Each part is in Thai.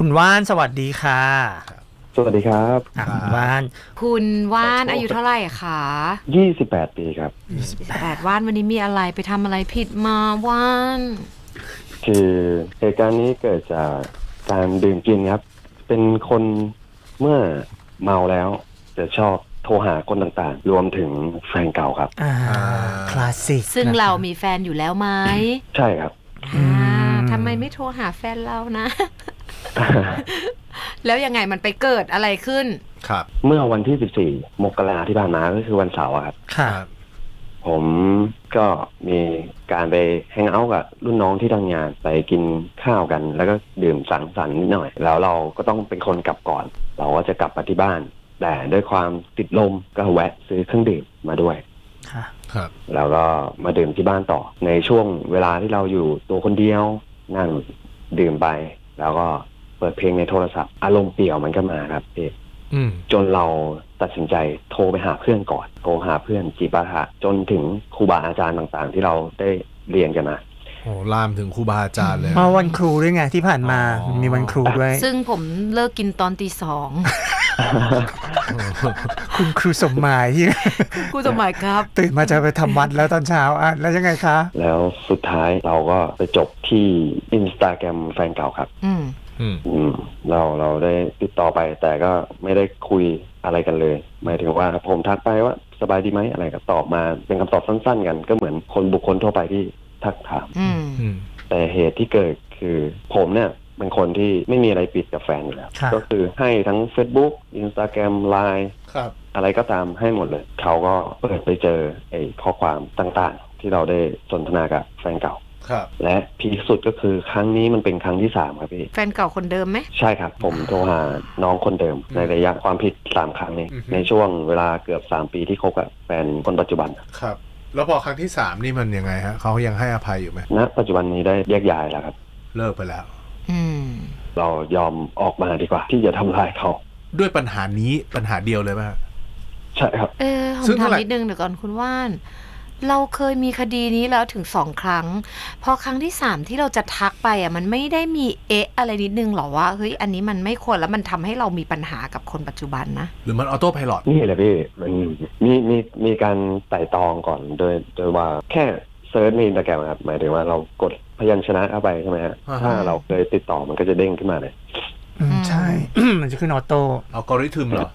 คุณว่านสวัสดีค่ะสวัสดีครับคุณว่านอายุเท่าไหร่คะ28 ปีครับ28ว่านวันนี้มีอะไรไปทำอะไรผิดมาว่านคือเหตุการณ์นี้เกิดจากการดื่มกินครับเป็นคนเมื่อเมาแล้วจะชอบโทรหาคนต่างๆรวมถึงแฟนเก่าครับคลาสสิกซึ่งเรามีแฟนอยู่แล้วไหมใช่ครับทำไมไม่โทรหาแฟนเรานะแล้วยังไงมันไปเกิดอะไรขึ้นครับเมื่อวันที่14 มกราที่ผ่านมาก็คือวันเสาร์ครับครับผมก็มีการไปแฮงเอาท์กับรุ่นน้องที่ทำงานไปกินข้าวกันแล้วก็ดื่มสังสรรค์นิดหน่อยแล้วเราก็ต้องเป็นคนกลับก่อนเราก็จะกลับมาที่บ้านแต่ด้วยความติดลมก็แวะซื้อเครื่องดื่มมาด้วยครับแล้วก็มาดื่มที่บ้านต่อในช่วงเวลาที่เราอยู่ตัวคนเดียวนั่งดื่มไปแล้วก็เปิดเพลงในโทรศัพท์อารมณ์เปลี่ยวมันก็มาครับพี่จนเราตัดสินใจโทรไปหาเพื่อนก่อนโทรหาเพื่อนจีบปะทะจนถึงครูบาอาจารย์ต่างๆที่เราได้เรียนกันมาโอ้ลามถึงครูบาอาจารย์เลยมาวันครูด้วยไงที่ผ่านมามีวันครูด้วยซึ่งผมเลิกกินตอนตี 2คุณครูสมหมายที่ครูสมหมายครับตื่นมาจะไปทำวัดแล้วตอนเช้าอ่ะแล้วยังไงคะแล้วสุดท้ายเราก็ไปจบที่อินสตาแกรมแฟนเก่าครับเราได้ติดต่อไปแต่ก็ไม่ได้คุยอะไรกันเลยหมายถึงว่าผมทักไปว่าสบายดีไหมอะไรก็ตอบมาเป็นคำตอบสั้นๆกันก็เหมือนคนบุคคลทั่วไปที่ทักถามแต่เหตุที่เกิดคือผมเนี่ยเป็นคนที่ไม่มีอะไรปิดกับแฟนอยู่แล้วก็คือให้ทั้ง Facebook Instagram Line อะไรก็ตามให้หมดเลยเขาก็เปิดไปเจอไอ้ข้อความต่างๆที่เราได้สนทนากับแฟนเก่าและพีคสุดก็คือครั้งนี้มันเป็นครั้งที่3ครับพี่แฟนเก่าคนเดิมไหมใช่ครับผมโทรหาน้องคนเดิมในระยะความผิด3 ครั้งนี้ในช่วงเวลาเกือบ3 ปีที่คบกับแฟนคนปัจจุบันครับแล้วพอครั้งที่3นี่มันยังไงฮะเขายังให้อภัยอยู่ไหมณปัจจุบันนี้ได้แยกย้ายแล้วครับเลิกไปแล้วเรายอมออกมาดีกว่าที่จะทำลายเขาด้วยปัญหานี้ปัญหาเดียวเลยป่ะใช่ครับผมถามนิดนึงเดี๋ยวก่อนคุณว่านเราเคยมีคดีนี้แล้วถึง2 ครั้งพอครั้งที่3ที่เราจะทักไปอ่ะมันไม่ได้มีอะไรนิดนึงหรอว่าเฮ้ยอันนี้มันไม่ควรแล้วมันทำให้เรามีปัญหากับคนปัจจุบันนะหรือมันออโต้ไพลอตนี่แหละพี่มันมีการไต่ตองก่อนโดยว่าแค่เซิร์ชในอินสตาแกรมครับหมายถึงว่าเรากดพยัญชนะเข้าไปใช่ไหมฮะถ้าเราเคยติดต่อมันก็จะเด้งขึ้นมาเลยใช่ มันจะขึ้นออโต้อัลกอริทึมเหรอ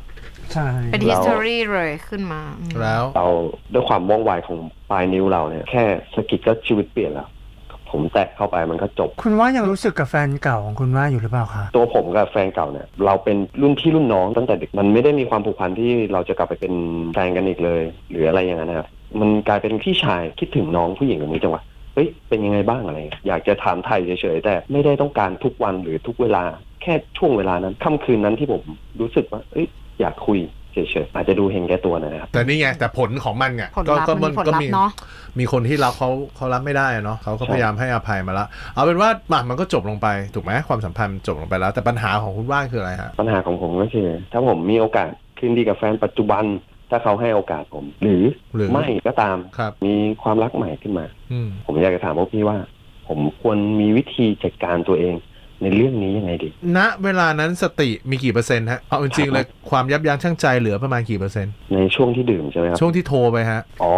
ใช่เป็น history เลยขึ้นมาแล้วเราด้วยความว่องไวของปลายนิ้วเราเนี่ยแค่สกิดก็ชีวิตเปลี่ยนแล้วผมแตะเข้าไปมันก็จบคุณว่ายังรู้สึกกับแฟนเก่าของคุณว่าอยู่หรือเปล่าคะตัวผมกับแฟนเก่าเนี่ยเราเป็นรุ่นพี่รุ่นน้องตั้งแต่เด็กมันไม่ได้มีความผูกพันที่เราจะกลับไปเป็นแฟนกันอีกเลยหรืออะไรอย่างนั้นนะครับมันกลายเป็นพี่ชายคิดถึงน้องผู้หญิงคนนี้จังวะเฮ้ยเป็นยังไงบ้างอะไรอยากจะถามไทยเฉยๆแต่ไม่ได้ต้องการทุกวันหรือทุกเวลาแค่ช่วงเวลานั้นค่ำคืนนั้นที่ผมรู้สึกว่าเอ้ยอยากคุยเฉยๆอาจจะดูเห็นแก่ตัวนะครับแต่นี่ไงแต่ผลของมันไงก็มีเนาะมีคนที่รักเขารับไม่ได้เนาะเขาก็พยายามให้อภัยมาละเอาเป็นว่ามันก็จบลงไปถูกไหมความสัมพันธ์จบลงไปแล้วแต่ปัญหาของคุณว่านคืออะไรฮะปัญหาของผมก็คือถ้าผมมีโอกาสคืนดีกับแฟนปัจจุบันถ้าเขาให้โอกาสผมหรือไม่ก็ตามมีความรักใหม่ขึ้นมาผมอยากจะถามพวกพี่ว่าผมควรมีวิธีจัดการตัวเองในเรื่องนี้ยังไงดีณเวลานั้นสติมีกี่เปอร์เซ็นต์ฮะเอาจริงๆเลยความยับยั้งชั่งใจเหลือประมาณกี่เปอร์เซ็นต์ในช่วงที่ดื่มใช่ไหมครับช่วงที่โทรไปฮะอ๋อ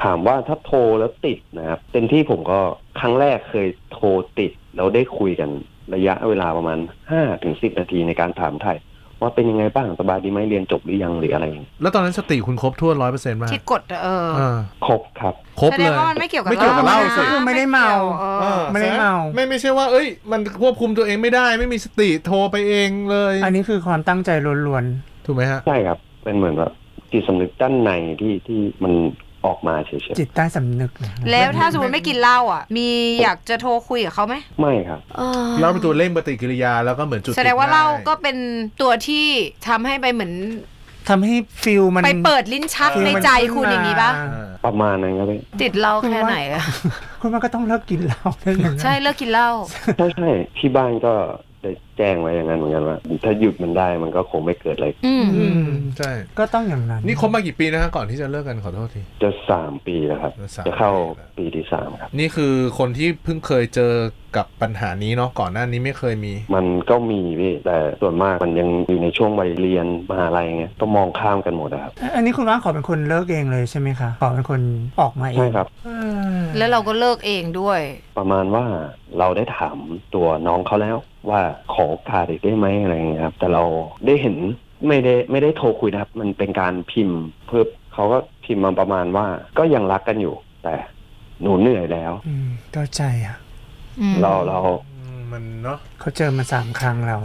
ถามว่าถ้าโทรแล้วติดนะครับเต็มที่ผมก็ครั้งแรกเคยโทรติดแล้วได้คุยกันระยะเวลาประมาณ5 ถึง 10 นาทีในการถามไทยว่าเป็นยังไงบ้างสบายดีไหมเรียนจบหรือยังหรืออะไรแล้วตอนนั้นสติคุณครบถ้วน 100% ป่ะที่กดครบครับครบเลยไม่เกี่ยวกับเหล้าไม่ได้เมาไม่ได้เมาไม่ใช่ว่าเอ้ยมันควบคุมตัวเองไม่ได้ไม่มีสติโทรไปเองเลยอันนี้คือความตั้งใจล้วนๆถูกไหมฮะใช่ครับเป็นเหมือนแบบจิตสำนึกด้านในที่มันออกมาเฉยๆจิตใต้สำนึกแล้วถ้าสมมติไม่กินเหล้าอ่ะมีอยากจะโทรคุยกับเขาไหมไม่ครับเราเป็นตัวเล่นปฏิกิริยาแล้วก็เหมือนจุดแสดงว่าเหล้าก็เป็นตัวที่ทำให้ไปเหมือนทำให้ฟิลมันไปเปิดลิ้นชักในใจคุณอย่างนี้ป่ะประมาณนั้นครับติดเหล้าแค่ไหนอ่ะคุณมันก็ต้องเลิกกินเหล้าใช่เลิกกินเหล้าใช่ที่บ้านก็ แจ้งไว้อย่างนั้นเหมือนกันว่าถ้าหยุดมันได้มันก็คงไม่เกิดอะไรใช่ก็ต้องอย่างนั้นนี่คบมากี่ปีนะฮะก่อนที่จะเลิกกันขอโทษทีจะ3 ปีแล้วครับจะเข้าปีที่3ครับนี่คือคนที่เพิ่งเคยเจอกับปัญหานี้เนาะก่อนหน้านี้ไม่เคยมีมันก็มีพี่แต่ส่วนมากมันยังอยู่ในช่วงวัยเรียนมหาลัยไงต้องมองข้ามกันหมดครับอันนี้คุณว่าขอเป็นคนเลิกเองเลยใช่ไหมคะขอเป็นคนออกมาเองใช่ครับแล้วเราก็เลิกเองด้วยประมาณว่าเราได้ถามตัวน้องเขาแล้วว่าขอโอกาสอีกได้ไหมอะไรเงี้ยครับแต่เราได้เห็นไม่ได้โทรคุยนะครับมันเป็นการพิมพ์เพิ่มเขาก็พิมพ์มาประมาณว่าก็ยังรักกันอยู่แต่หนูเหนื่อยแล้วเข้าใจอ่ะเรามันเนาะเขาเจอมา3 ครั้งเรา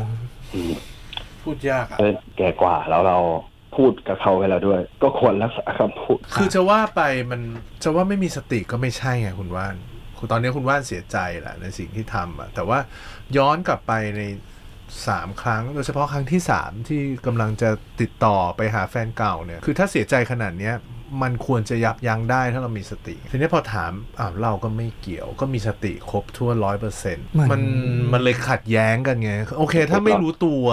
พูดยากอ่ะแก่กว่าแล้วเราพูดกับเขาไปแล้วด้วยก็ควรรักษาคำพูดคือจะว่าไปมันจะว่าไม่มีสติก็ไม่ใช่ไงคุณว่านตอนนี้คุณว่านเสียใจแหละในสิ่งที่ทำอ่ะแต่ว่าย้อนกลับไปใน3 ครั้งโดยเฉพาะครั้งที่3ที่กำลังจะติดต่อไปหาแฟนเก่าเนี่ยคือถ้าเสียใจขนาดเนี้ยมันควรจะยับยั้งได้ถ้าเรามีสติทีนี้พอถามเราก็ไม่เกี่ยวก็มีสติครบทั่ว 100% มันเลยขัดแย้งกันไงโอเคถ้าไม่รู้ตัว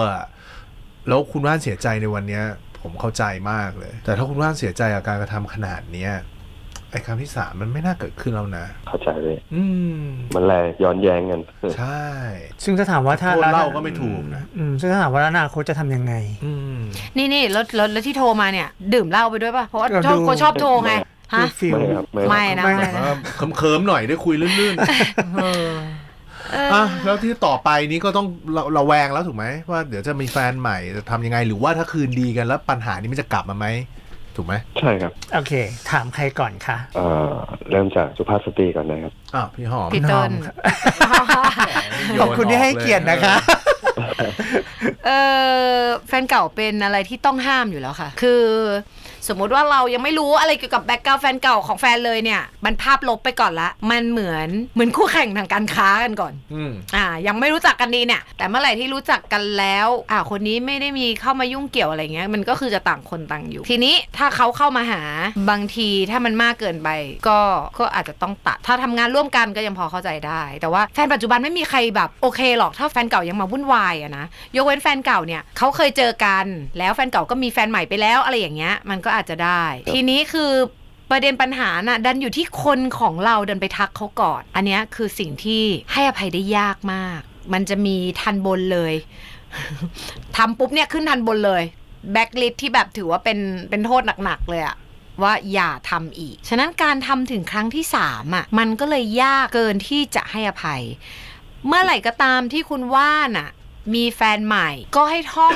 แล้วคุณว่านเสียใจในวันเนี้ยผมเข้าใจมากเลยแต่ถ้าคุณว่านเสียใจกับการกระทำขนาดเนี้ยไอ้คำที่3มันไม่น่าเกิดขึ้นแล้วนะเข้าใจเลยมันแลย้อนแย้งกันใช่ซึ่งถ้าถามว่าถ้าเล่าก็ไม่ถูกนะซึ่งถ้าถามว่าอนาคตจะทำยังไงนี่แล้วที่โทรมาเนี่ยดื่มเหล้าไปด้วยป่ะเพราะชอบโทรไงฮะไม่นะเคิมๆหน่อยได้คุยลื่นๆแล้วที่ต่อไปนี้ก็ต้องระแวงแล้วถูกไหมว่าเดี๋ยวจะมีแฟนใหม่จะทำยังไงหรือว่าถ้าคืนดีกันแล้วปัญหานี้มันจะกลับมาไหมถูกไหมใช่ครับโอเคถามใครก่อนคะเริ่มจากสุภาพสตรีก่อนนะครับพี่หอมพี่ต้นขอบคุณที่ให้เกียรตินะคะแฟนเก่าเป็นอะไรที่ต้องห้ามอยู่แล้วค่ะคือสมมติว่าเรายังไม่รู้อะไรเกี่ยวกับแบ็คกราวด์แฟนเก่าของแฟนเลยเนี่ยมันภาพลบไปก่อนละมันเหมือนคู่แข่งทางการค้ากันก่อนยังไม่รู้จักกันดีเนี่ยแต่เมื่อไหร่ที่รู้จักกันแล้วคนนี้ไม่ได้มีเข้ามายุ่งเกี่ยวอะไรเงี้ยมันก็คือจะต่างคนต่างอยู่ทีนี้ถ้าเขาเข้ามาหาบางทีถ้ามันมากเกินไปก็อาจจะต้องตัดถ้าทำงานร่วมกันก็ยังพอเข้าใจได้แต่ว่าแฟนปัจจุบันไม่มีใครแบบโอเคหรอกถ้าแฟนเก่ายังมาวุ่นวายอะนะยกเว้นแฟนเก่าเนี่ยเขาเคยเจอกันแล้วแฟนเก่าก็มีแฟนใหม่ไปแล้วอะไรอย่างเงี้ยมันก็อาจจะได้ทีนี้คือประเด็นปัญหาน่ะดันอยู่ที่คนของเราดันไปทักเขาก่อนอันนี้คือสิ่งที่ให้อภัยได้ยากมากมันจะมีทันบนเลยทำปุ๊บเนี่ยขึ้นทันบนเลยแบล็คลิสต์ที่แบบถือว่าเป็นโทษหนักๆเลยอะว่าอย่าทำอีกฉะนั้นการทำถึงครั้งที่3อะมันก็เลยยากเกินที่จะให้อภัยเมื่อไหร่ก็ตามที่คุณว่าน่ะมีแฟนใหม่ก็ให้ท่อ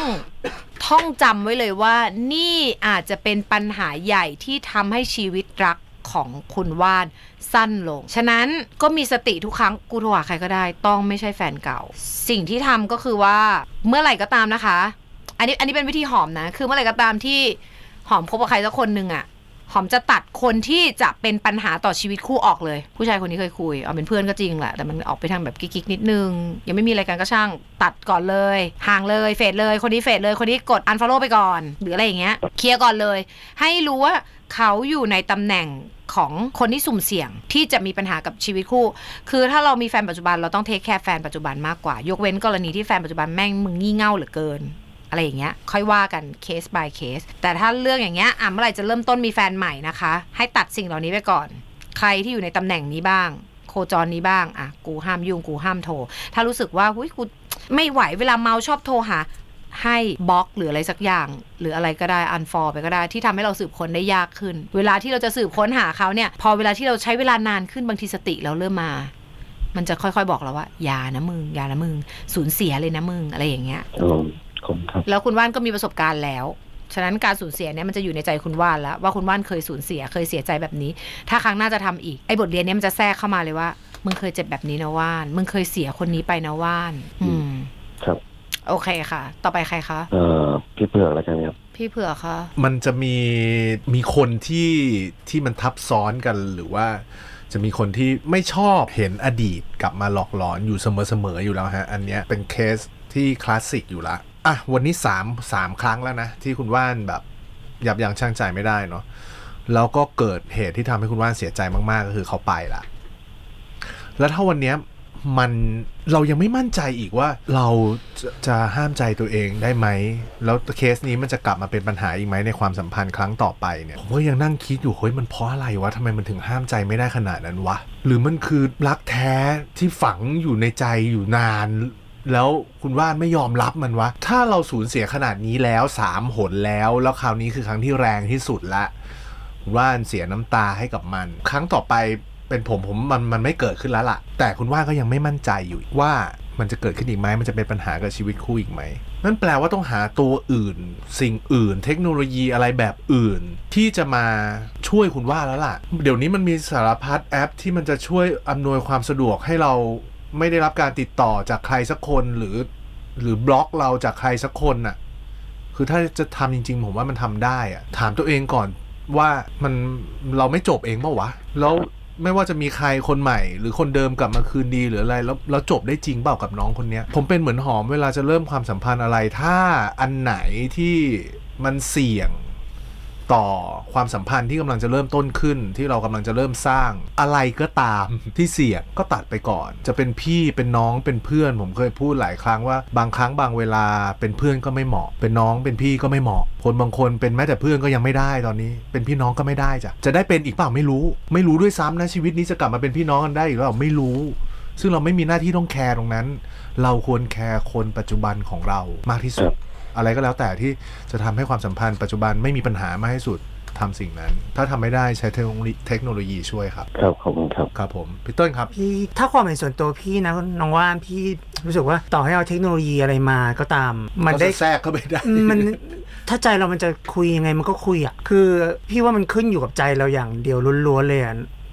งจำไว้เลยว่านี่อาจจะเป็นปัญหาใหญ่ที่ทำให้ชีวิตรักของคุณว่านสั้นลงฉะนั้นก็มีสติทุกครั้งกูโทรหาใครก็ได้ต้องไม่ใช่แฟนเก่าสิ่งที่ทำก็คือว่าเมื่อไหร่ก็ตามนะคะอันนี้เป็นวิธีหอมนะคือเมื่อไหร่ก็ตามที่หอมคบกับใครสักคนหนึ่งอะหอมจะตัดคนที่จะเป็นปัญหาต่อชีวิตคู่ออกเลยผู้ชายคนนี้เคยคุยเอาเป็นเพื่อนก็จริงแหละแต่มันออกไปทางแบบกิ๊กๆนิดนึงยังไม่มีอะไรกันก็ช่างตัดก่อนเลยห่างเลยเฟดเลยคนนี้เฟดเลยคนนี้กดอันฟอลโล่ไปก่อนหรืออะไรอย่างเงี้ยเคลียร์ก่อนเลยให้รู้ว่าเขาอยู่ในตำแหน่งของคนที่สุ่มเสี่ยงที่จะมีปัญหากับชีวิตคู่คือถ้าเรามีแฟนปัจจุบันเราต้องเทคแคร์แฟนปัจจุบันมากกว่ายกเว้นกรณีที่แฟนปัจจุบันแม่งมึงงี่เง่าเหลือเกินอะไรอย่างเงี้ยค่อยว่ากันเคส by เคสแต่ถ้าเรื่องอย่างเงี้ยเมื่อไหร่จะเริ่มต้นมีแฟนใหม่นะคะให้ตัดสิ่งเหล่านี้ไปก่อนใครที่อยู่ในตำแหน่งนี้บ้างโคจรนี้บ้างกูห้ามยุ่งกูห้ามโทรถ้ารู้สึกว่าหุ้ยกูไม่ไหวเวลาเมาชอบโทรหาให้บล็อกหรืออะไรสักอย่างหรืออะไรก็ได้อันฟอลไปก็ได้ที่ทำให้เราสืบค้นได้ยากขึ้นเวลาที่เราจะสืบค้นหาเขาเนี่ยพอเวลาที่เราใช้เวลานานขึ้นบางทีสติเราเริ่มมามันจะค่อยๆบอกเราว่าอย่านะมึงสูญเสียเลยนะมึงอะไรอย่างเงี้ยแล้วคุณว่านก็มีประสบการณ์แล้วฉะนั้นการสูญเสียเนี่ยมันจะอยู่ในใจคุณว่านแล้วว่าคุณว่านเคยสูญเสียเคยเสียใจแบบนี้ถ้าครั้งหน้าจะทำอีกไอ้บทเรียนเนี่ยมันจะแทรกเข้ามาเลยว่ามึงเคยเจ็บแบบนี้นะว่านมึงเคยเสียคนนี้ไปนะว่านครับโอเคค่ะต่อไปใครคะพี่เผือกแล้วกันครับพี่เผือกค่ะมันจะมีคนที่มันทับซ้อนกันหรือว่าจะมีคนที่ไม่ชอบเห็นอดีตกลับมาหลอกหลอนอยู่เสมออยู่แล้วฮะอันเนี้ยเป็นเคสที่คลาสสิกอยู่ละวันนี้3 ครั้งแล้วนะที่คุณว่านแบบยับยั้งชั่งใจไม่ได้เนาะแล้วก็เกิดเหตุที่ทำให้คุณว่านเสียใจมากๆก็คือเขาไปละแล้วถ้าวันนี้ มันเรายังไม่มั่นใจอีกว่าเราจะห้ามใจตัวเองได้ไหมแล้วเคสนี้มันจะกลับมาเป็นปัญหาอีกไหมในความสัมพันธ์ครั้งต่อไปเนี่ยผมก็ยังนั่งคิดอยู่เฮ้ยมันเพราะอะไรวะทำไมมันถึงห้ามใจไม่ได้ขนาดนั้นวะหรือมันคือรักแท้ที่ฝังอยู่ในใจอยู่นานแล้วคุณว่านไม่ยอมรับมันวะถ้าเราสูญเสียขนาดนี้แล้ว3 หนแล้วแล้วคราวนี้คือครั้งที่แรงที่สุดละคุณว่านเสียน้ำตาให้กับมันครั้งต่อไปเป็นผมมันไม่เกิดขึ้นแล้วล่ะแต่คุณว่านก็ยังไม่มั่นใจอยู่ว่ามันจะเกิดขึ้นอีกไหมมันจะเป็นปัญหากับชีวิตคู่อีกไหมนั่นแปลว่าต้องหาตัวอื่นสิ่งอื่นเทคโนโลยีอะไรแบบอื่นที่จะมาช่วยคุณว่านแล้วล่ะเดี๋ยวนี้มันมีสารพัดแอปที่มันจะช่วยอำนวยความสะดวกให้เราไม่ได้รับการติดต่อจากใครสักคนหรือบล็อกเราจากใครสักคนน่ะคือถ้าจะทำจริงๆผมว่ามันทำได้อะถามตัวเองก่อนว่ามันเราไม่จบเองเปล่าวะแล้วไม่ว่าจะมีใครคนใหม่หรือคนเดิมกลับมาคืนดีหรืออะไรแล้วจบได้จริงเปล่ากับน้องคนเนี้ยผมเป็นเหมือนหอมเวลาจะเริ่มความสัมพันธ์อะไรถ้าอันไหนที่มันเสี่ยงต่อความสัมพันธ์ที่กำลังจะเริ่มต้นขึ้นที่เรากำลังจะเริ่มสร้างอะไรก็ตามที่เสี่ยงก็ตัดไปก่อนจะเป็นพี่เป็นน้องเป็นเพื่อนผมเคยพูดหลายครั้งว่าบางครั้งบางเวลาเป็นเพื่อนก็ไม่เหมาะเป็นน้องเป็นพี่ก็ไม่เหมาะคนบางคนเป็นแม้แต่เพื่อนก็ยังไม่ได้ตอนนี้เป็นพี่น้องก็ไม่ได้จ้ะจะได้เป็นอีกเปล่าไม่รู้ด้วยซ้ำนะชีวิตนี้จะกลับมาเป็นพี่น้องกันได้อีกหรือเปล่าไม่รู้ซึ่งเราไม่มีหน้าที่ต้องแคร์ตรงนั้นเราควรแคร์คนปัจจุบันของเรามากที่สุดอะไรก็แล้วแต่ที่จะทำให้ความสัมพันธ์ปัจจุบันไม่มีปัญหามากที่สุดทำสิ่งนั้นถ้าทำไม่ได้ใช้เทคโนโลยีช่วยครับครับขอบคุณครับครับผมพี่ต้นครับพี่ถ้าความเห็นส่วนตัวพี่นะน้องว่าพี่รู้สึกว่าต่อให้เอาเทคโนโลยีอะไรมาก็ตามมันได้แทรกเข้าไปได้มันถ้าใจเรามันจะคุยยังไงมันก็คุยอ่ะคือพี่ว่ามันขึ้นอยู่กับใจเราอย่างเดียวล้วนๆเลย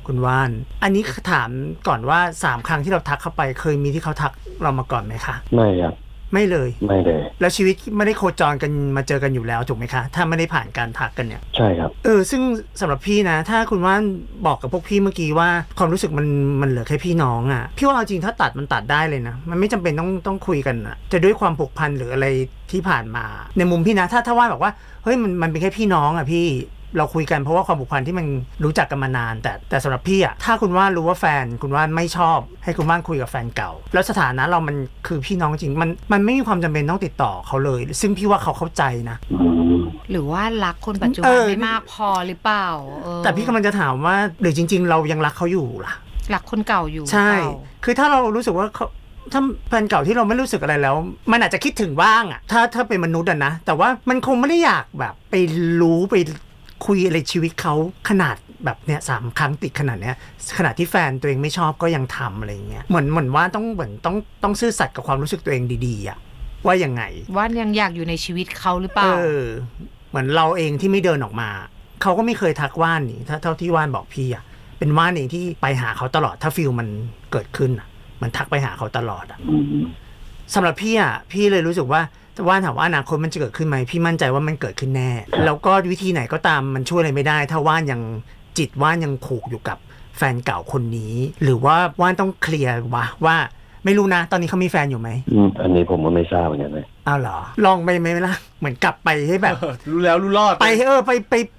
คุณว่านอันนี้ถามก่อนว่า3 ครั้งที่เราทักเข้าไปเคยมีที่เขาทักเรามาก่อนไหมคะไม่ครับไม่เลยแล้วชีวิตไม่ได้โคจรกันมาเจอกันอยู่แล้วถูกไหมคะถ้าไม่ได้ผ่านการทักกันเนี่ยใช่ครับซึ่งสำหรับพี่นะถ้าคุณว่านบอกกับพวกพี่เมื่อกี้ว่าความรู้สึกมันเหลือแค่พี่น้องอ่ะพี่ว่าเอาจริงถ้าตัดมันตัดได้เลยนะมันไม่จำเป็นต้องคุยกันอ่ะจะด้วยความผูกพันหรืออะไรที่ผ่านมาในมุมพี่นะถ้าว่านบอกว่าเฮ้ยมันเป็นแค่พี่น้องอ่ะพี่เราคุยกันเพราะว่าความผูกพันที่มันรู้จักกันมานานแต่สำหรับพี่อะถ้าคุณว่านรู้ว่าแฟนคุณว่านไม่ชอบให้คุณว่านคุยกับแฟนเก่าแล้วสถานะเรามันคือพี่น้องจริงมันไม่มีความจำเป็นต้องติดต่อเขาเลยซึ่งพี่ว่าเขาเข้าใจนะหรือว่ารักคนปัจจุบันไม่มากพอหรือเปล่าแต่พี่กำลังจะถามว่าหรือจริงๆเรายังรักเขาอยู่ล่ะรักคนเก่าอยู่ใช่คือถ้าเรารู้สึกว่าถ้าแฟนเก่าที่เราไม่รู้สึกอะไรแล้วมันอาจจะคิดถึงบ้างอะถ้าเป็นมนุษย์อะนะแต่ว่ามันคงไม่ได้อยากแบบไปรู้ไปคุยอะไรชีวิตเขาขนาดแบบเนี้ย3 ครั้งติดขนาดเนี้ยขนาดที่แฟนตัวเองไม่ชอบก็ยังทำอะไรเงี้ยเหมือนว่าต้องซื่อสัตย์กับความรู้สึกตัวเองดีๆอะว่ายังไงว่ายังอยากอยู่ในชีวิตเขาหรือเปล่าเหมือนเราเองที่ไม่เดินออกมาเขาก็ไม่เคยทักว่านนี่ถ้าเท่าที่ว่านบอกพี่อะเป็นว่านเองที่ไปหาเขาตลอดถ้าฟีลมันเกิดขึ้นอะมันทักไปหาเขาตลอดอะสำหรับพี่อะพี่เลยรู้สึกว่าแต่ว่านถามว่าอนาคตมันจะเกิดขึ้นไหมพี่มั่นใจว่ามันเกิดขึ้นแน่แล้วก็วิธีไหนก็ตามมันช่วยอะไรไม่ได้ถ้าว่านยังจิตว่านยังผูกอยู่กับแฟนเก่าคนนี้หรือว่าว่านต้องเคลียร์ว่าไม่รู้นะตอนนี้เขามีแฟนอยู่ไหมอันนี้ผมก็ไม่ทราบเหมือนกันเลยอ้าวเหรอลองไปไหมล่ะเหมือนกลับไปให้แบบรู้แล้วรู้รอดไป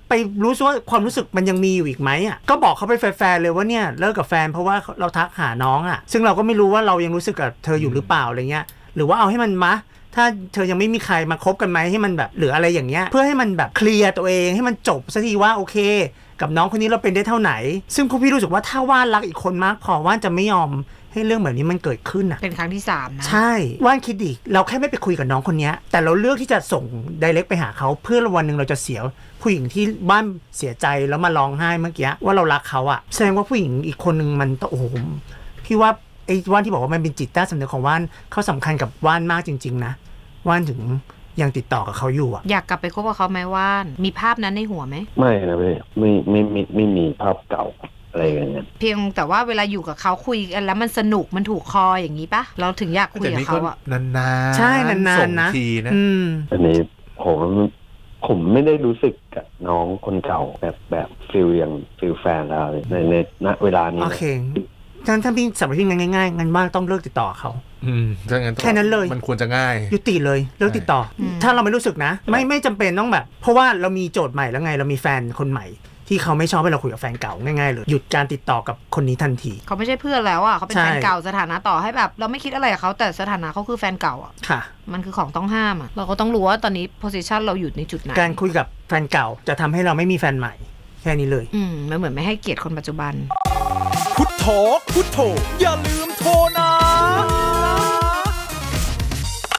ไปรู้สึกว่าความรู้สึกมันยังมีอยู่อีกไหมอ่ะก็บอกเขาไปแฟนเลยว่าเนี่ยเลิกกับแฟนเพราะว่าเราทักหาน้องอ่ะซึ่งเราก็ไม่รู้ว่าเรายังรู้สึกกับเธออยู่หรือเปล่าอะไรเงี้ยหรือว่าเอาให้มันมาถ้าเธอยังไม่มีใครมาคบกันไหมให้มันแบบหรืออะไรอย่างเงี้ยเพื่อให้มันแบบเคลียร์ตัวเองให้มันจบซะทีว่าโอเคกับน้องคนนี้เราเป็นได้เท่าไหนซึ่งพี่รู้สึกว่าถ้าว่านรักอีกคนมากพอว่านจะไม่ยอมให้เรื่องแบบนี้มันเกิดขึ้นอ่ะเป็นครั้งที่3นะใช่ว่านคิดอีกเราแค่ไม่ไปคุยกับน้องคนนี้แต่เราเลือกที่จะส่งไดเรกไปหาเขาเพื่อวันหนึ่งเราจะเสียผู้หญิงที่บ้านเสียใจแล้วมาร้องไห้เมื่อกี้ว่าเรารักเขาอ่ะแสดงว่าผู้หญิงอีกคนนึงมันโอ้โหพี่ว่าไอ้ว่านที่บอกว่ามันเป็นจิตใต้สำนึกของว่านเขาสำคัญกับว่านมากจริงๆนะว่านถึงยังติดต่อกับเขาอยู่อ่ะอยากกลับไปคบกับเขาไหมว่านมีภาพนั้นในหัวไหมไม่นะพี่ไม่มีภาพเก่าอะไรอย่างเงี้ยเพียงแต่ว่าเวลาอยู่กับเขาคุยกันแล้วมันสนุกมันถูกคออย่างนี้ปะเราถึงอยากคุยกับเขาอ่ะนานๆใช่นานๆนะอันนี้ผมไม่ได้รู้สึกกับน้องคนเก่าแบบฟิลอย่างฟิลแฟนเราในณเวลานี้โอเคถ้าพี่สำหรับพี่ง่ายๆงั้นว่านต้องเลิกติดต่อเขาแค่นั้นเลยมันควรจะง่ายยุติเลยเลิกติดต่อถ้าเราไม่รู้สึกนะไม่จำเป็นต้องแบบเพราะว่าเรามีโจทย์ใหม่แล้วไงเรามีแฟนคนใหม่ ที่เขาไม่ชอบให้เราคุยกับแฟนเก่าง่ายๆเลยหยุดการติดต่อกับคนนี้ทันทีเขาไม่ใช่เพื่อนแล้วอ่ะเขาเป็นแฟนเก่าสถานะต่อให้แบบเราไม่คิดอะไรกับเขาแต่สถานะเขาคือแฟนเก่าอ่ะค่ะมันคือของต้องห้ามอ่ะเราก็ต้องรู้ว่าตอนนี้ position เราอยู่ในจุดไหนการคุยกับแฟนเก่าจะทำให้เราไม่มีแฟนใหม่แค่นี้เลยมันเหมือนไม่ให้เกียรติคนปัจจุบันพุทโธพุทโธอย่าลืมโทรนะ